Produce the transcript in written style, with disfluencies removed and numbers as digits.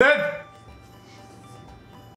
Dead!